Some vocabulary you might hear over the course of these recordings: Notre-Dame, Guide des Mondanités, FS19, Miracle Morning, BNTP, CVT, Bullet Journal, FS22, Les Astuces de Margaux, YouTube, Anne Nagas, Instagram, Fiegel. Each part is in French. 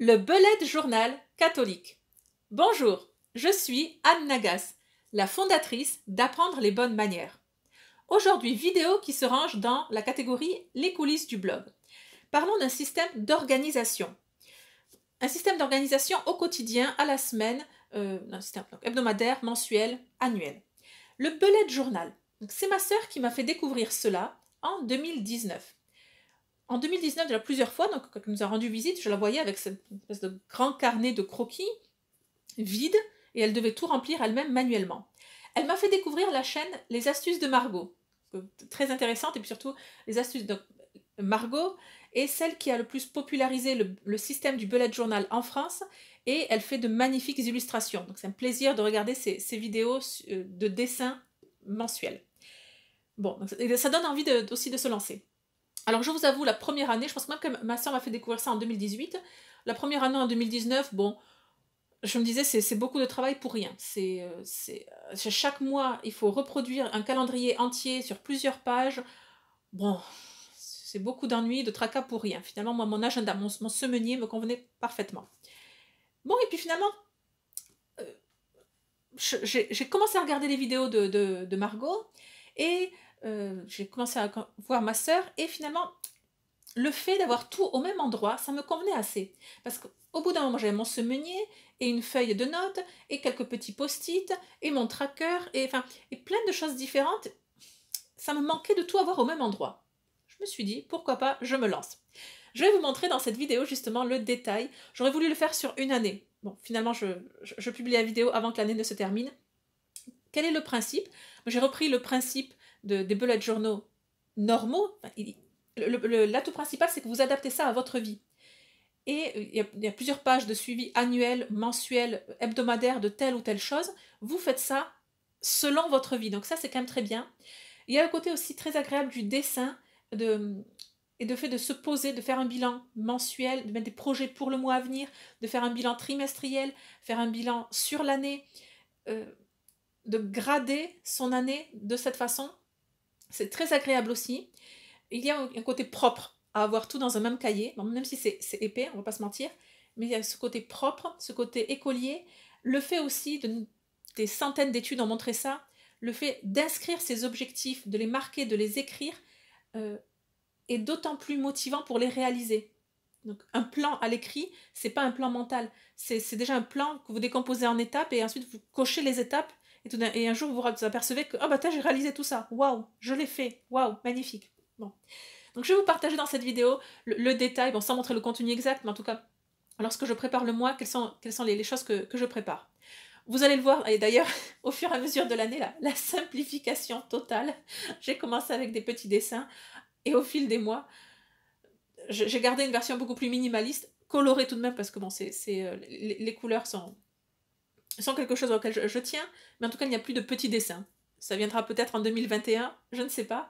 Le Bullet Journal catholique. Bonjour, je suis Anne Nagas, la fondatrice d'Apprendre les bonnes manières. Aujourd'hui, vidéo qui se range dans la catégorie Les coulisses du blog. Parlons d'un système d'organisation. Un système d'organisation au quotidien, à la semaine, un système hebdomadaire, mensuel, annuel. Le Bullet Journal. C'est ma sœur qui m'a fait découvrir cela en 2019. En 2019, déjà plusieurs fois, donc quand elle nous a rendu visite, je la voyais avec cette espèce de grand carnet de croquis vide et elle devait tout remplir elle-même manuellement. Elle m'a fait découvrir la chaîne Les Astuces de Margaux, très intéressante, et puis surtout les astuces de Margaux est celle qui a le plus popularisé le système du bullet journal en France et elle fait de magnifiques illustrations. Donc c'est un plaisir de regarder ces vidéos de dessin mensuels. Bon, donc ça donne envie aussi de se lancer. Alors je vous avoue, la première année, je pense même que ma soeur m'a fait découvrir ça en 2018. La première année en 2019, bon, je me disais c'est beaucoup de travail pour rien. Chaque mois, il faut reproduire un calendrier entier sur plusieurs pages. Bon, c'est beaucoup d'ennuis, de tracas pour rien. Finalement, moi, mon agenda, mon semenier me convenait parfaitement. Bon, et puis finalement, j'ai commencé à regarder les vidéos de Margaux et... j'ai commencé à voir ma sœur et finalement le fait d'avoir tout au même endroit, ça me convenait assez, parce qu'au bout d'un moment j'avais mon semenier et une feuille de notes et quelques petits post-it et mon tracker et plein de choses différentes. Ça me manquait de tout avoir au même endroit. Je me suis dit pourquoi pas, je me lance. Je vais vous montrer dans cette vidéo justement le détail. J'aurais voulu le faire sur une année. Bon, finalement je publie la vidéo avant que l'année ne se termine. Quel est le principe? J'ai repris le principe des bullet journaux normaux. L'atout principal, c'est que vous adaptez ça à votre vie. Et il y a plusieurs pages de suivi annuel, mensuel, hebdomadaire de telle ou telle chose. Vous faites ça selon votre vie. Donc ça, c'est quand même très bien. Il y a le côté aussi très agréable du dessin et de fait de se poser, de faire un bilan mensuel, de mettre des projets pour le mois à venir, de faire un bilan trimestriel, faire un bilan sur l'année, de grader son année de cette façon. C'est très agréable aussi. Il y a un côté propre à avoir tout dans un même cahier, même si c'est épais, on ne va pas se mentir, mais il y a ce côté propre, ce côté écolier. Le fait aussi, des centaines d'études ont montré ça, le fait d'inscrire ses objectifs, de les marquer, de les écrire, est d'autant plus motivant pour les réaliser. Donc un plan à l'écrit, ce n'est pas un plan mental, c'est déjà un plan que vous décomposez en étapes et ensuite vous cochez les étapes. Et un jour, vous vous apercevez que « Ah bah tiens, j'ai réalisé tout ça. Waouh, je l'ai fait. Waouh, magnifique. » Bon. Donc, je vais vous partager dans cette vidéo le détail, bon, sans montrer le contenu exact, mais en tout cas, lorsque je prépare le mois, quelles sont les choses que je prépare. Vous allez le voir, et d'ailleurs, au fur et à mesure de l'année, la simplification totale. J'ai commencé avec des petits dessins, et au fil des mois, j'ai gardé une version beaucoup plus minimaliste, colorée tout de même, parce que bon, les couleurs sont quelque chose auquel je tiens, mais en tout cas, il n'y a plus de petits dessins. Ça viendra peut-être en 2021, je ne sais pas,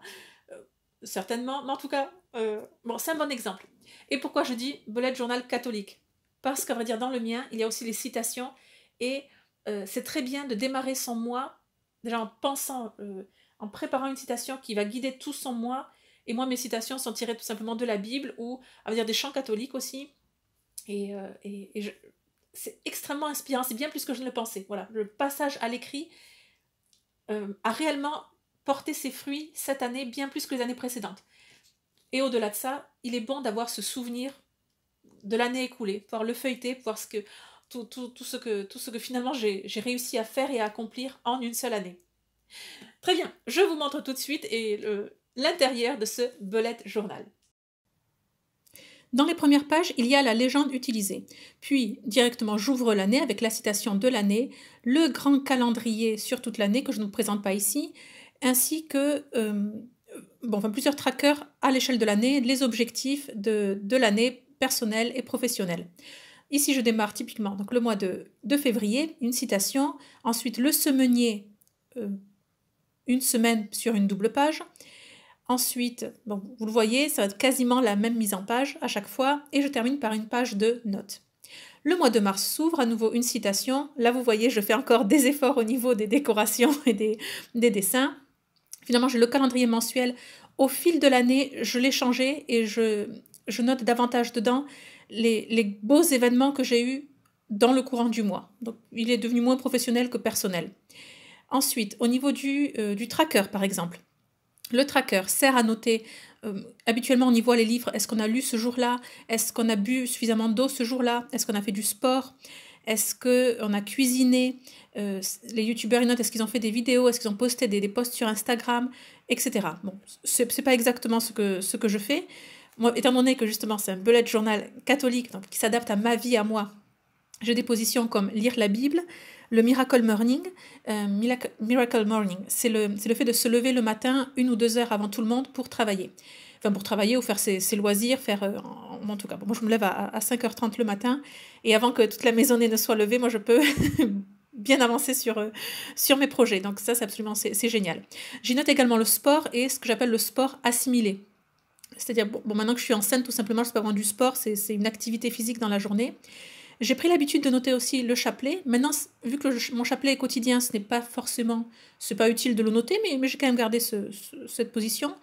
certainement, mais en tout cas, bon, c'est un bon exemple. Et pourquoi je dis bullet journal catholique? Parce qu'à vrai dire, dans le mien, il y a aussi les citations, et c'est très bien de démarrer son mois, déjà en pensant, en préparant une citation qui va guider tout son mois, et moi, mes citations sont tirées tout simplement de la Bible, ou, à vrai dire, des chants catholiques aussi, c'est extrêmement inspirant, c'est bien plus que je ne le pensais. Voilà, le passage à l'écrit a réellement porté ses fruits cette année, bien plus que les années précédentes. Et au-delà de ça, il est bon d'avoir ce souvenir de l'année écoulée, pouvoir le feuilleter, pouvoir tout ce que finalement j'ai réussi à faire et à accomplir en une seule année. Très bien, je vous montre tout de suite l'intérieur de ce bullet journal. Dans les premières pages, il y a la légende utilisée. Puis, directement, j'ouvre l'année avec la citation de l'année, le grand calendrier sur toute l'année que je ne vous présente pas ici, ainsi que plusieurs trackers à l'échelle de l'année, les objectifs de l'année personnelle et professionnelle. Ici, je démarre typiquement donc, le mois de février, une citation, ensuite le semenier, une semaine sur une double page. Ensuite, bon, vous le voyez, ça va être quasiment la même mise en page à chaque fois et je termine par une page de notes. Le mois de mars s'ouvre, à nouveau une citation. Là, vous voyez, je fais encore des efforts au niveau des décorations et des dessins. Finalement, j'ai le calendrier mensuel. Au fil de l'année, je l'ai changé et je note davantage dedans les beaux événements que j'ai eus dans le courant du mois. Donc, il est devenu moins professionnel que personnel. Ensuite, au niveau du tracker, par exemple. Le tracker sert à noter, habituellement on y voit les livres, est-ce qu'on a lu ce jour-là? Est-ce qu'on a bu suffisamment d'eau ce jour-là? Est-ce qu'on a fait du sport? Est-ce qu'on a cuisiné? Les youtubeurs, ils notent, est-ce qu'ils ont fait des vidéos? Est-ce qu'ils ont posté des posts sur Instagram? Etc. Bon, c'est pas exactement ce que je fais. Moi, étant donné que justement c'est un bullet journal catholique, donc, qui s'adapte à ma vie, à moi, j'ai des positions comme lire la Bible, le Miracle Morning. Miracle Morning, c'est le fait de se lever le matin 1 ou 2 heures avant tout le monde pour travailler. Enfin, pour travailler ou faire ses loisirs, en tout cas, bon, moi je me lève à 5h30 le matin, et avant que toute la maisonnée ne soit levée, moi je peux bien avancer sur mes projets. Donc ça, c'est absolument génial. J'y note également le sport et ce que j'appelle le sport assimilé. C'est-à-dire, bon, maintenant que je suis enceinte, tout simplement, je peux avoir du sport, c'est une activité physique dans la journée. J'ai pris l'habitude de noter aussi le chapelet. Maintenant, vu que mon chapelet est quotidien, ce n'est pas forcément, c'est pas utile de le noter, mais j'ai quand même gardé cette position.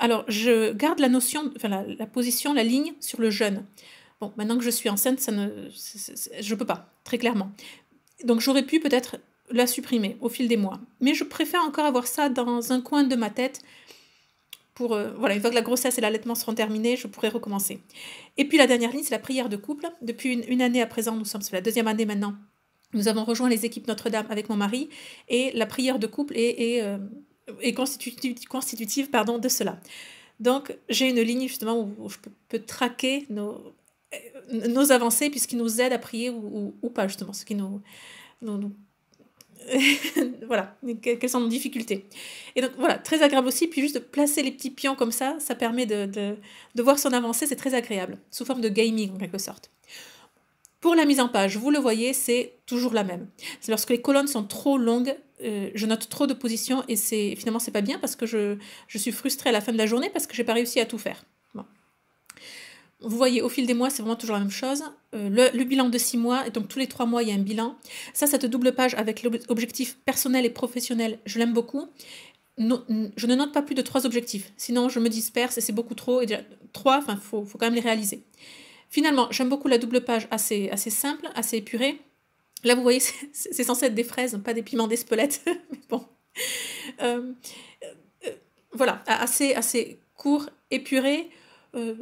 Alors, je garde la notion, enfin la position, la ligne sur le jeûne. Bon, maintenant que je suis enceinte, je ne peux pas, très clairement. Donc, j'aurais pu peut-être la supprimer au fil des mois. Mais je préfère encore avoir ça dans un coin de ma tête. Pour, voilà, une fois que la grossesse et l'allaitement seront terminés, je pourrai recommencer. Et puis la dernière ligne, c'est la prière de couple. Depuis une année à présent, c'est la 2e année maintenant, nous avons rejoint les équipes Notre-Dame avec mon mari, et la prière de couple est constitutive de cela. Donc j'ai une ligne justement où je peux traquer nos avancées, puisqu'ils nous aident à prier ou pas justement, ce qui nous voilà, quelles sont nos difficultés. Et donc voilà, très agréable aussi, puis juste de placer les petits pions comme ça, ça permet de voir son avancée, c'est très agréable, sous forme de gaming en quelque sorte. Pour la mise en page, vous le voyez, c'est toujours la même. C'est lorsque les colonnes sont trop longues, je note trop de positions et finalement c'est pas bien parce que je suis frustrée à la fin de la journée parce que j'ai pas réussi à tout faire. Bon. Vous voyez, au fil des mois, c'est vraiment toujours la même chose. Le bilan de 6 mois, et donc tous les 3 mois, il y a un bilan. Cette double page avec l'objectif personnel et professionnel, je l'aime beaucoup. Non, je ne note pas plus de 3 objectifs, sinon je me disperse et c'est beaucoup trop. Et déjà, 3, enfin, faut quand même les réaliser. Finalement, j'aime beaucoup la double page assez simple, assez épurée. Là, vous voyez, c'est censé être des fraises, pas des piments d'Espelette. Mais bon. Voilà, assez court, épuré.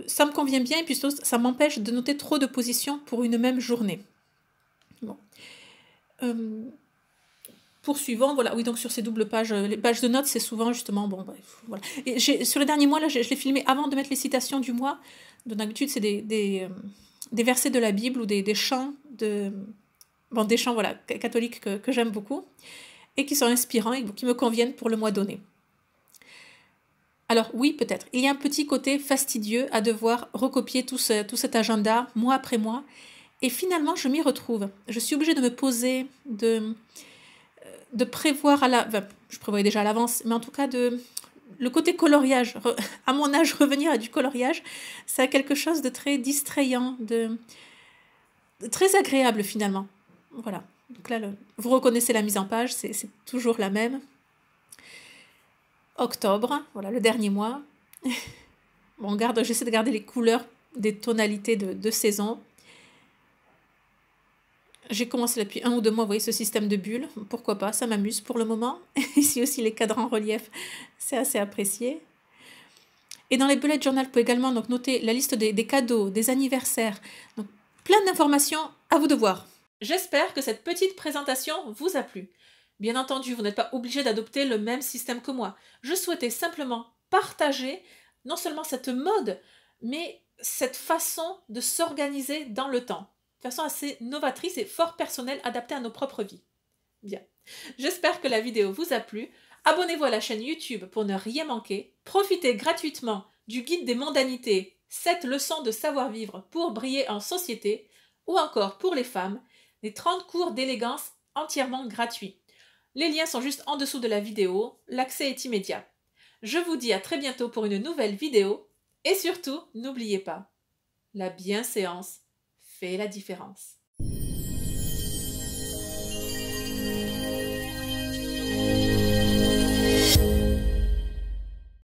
Ça me convient bien et puis ça m'empêche de noter trop de positions pour une même journée. Bon. Poursuivons, voilà, oui, donc sur ces doubles pages, les pages de notes, c'est souvent justement, bon, bref, voilà. Et sur les derniers mois, là, je l'ai filmé avant de mettre les citations du mois. D'habitude, c'est des versets de la Bible ou des chants, des chants, voilà, catholiques que j'aime beaucoup et qui sont inspirants et qui me conviennent pour le mois donné. Alors oui, peut-être, il y a un petit côté fastidieux à devoir recopier tout cet agenda, mois après mois, et finalement je m'y retrouve. Je suis obligée de me poser, de prévoir enfin, je prévoyais déjà à l'avance, mais en tout cas le côté coloriage, à mon âge revenir à du coloriage, ça a quelque chose de très distrayant, de très agréable finalement. Voilà, donc là, vous reconnaissez la mise en page, c'est toujours la même. Octobre, voilà, le dernier mois. Bon, j'essaie de garder les couleurs des tonalités de saison. J'ai commencé depuis 1 ou 2 mois, vous voyez, ce système de bulles. Pourquoi pas, ça m'amuse pour le moment. Ici aussi, les cadrans en relief, c'est assez apprécié. Et dans les bullet journal, vous pouvez également donc, noter la liste des cadeaux, des anniversaires. Donc, plein d'informations à vous de voir. J'espère que cette petite présentation vous a plu. Bien entendu, vous n'êtes pas obligé d'adopter le même système que moi. Je souhaitais simplement partager non seulement cette mode, mais cette façon de s'organiser dans le temps. De façon assez novatrice et fort personnelle, adaptée à nos propres vies. Bien. J'espère que la vidéo vous a plu. Abonnez-vous à la chaîne YouTube pour ne rien manquer. Profitez gratuitement du guide des mondanités, 7 leçons de savoir-vivre pour briller en société, ou encore pour les femmes, les 30 cours d'élégance entièrement gratuits. Les liens sont juste en dessous de la vidéo, l'accès est immédiat. Je vous dis à très bientôt pour une nouvelle vidéo et surtout, n'oubliez pas, la bienséance fait la différence.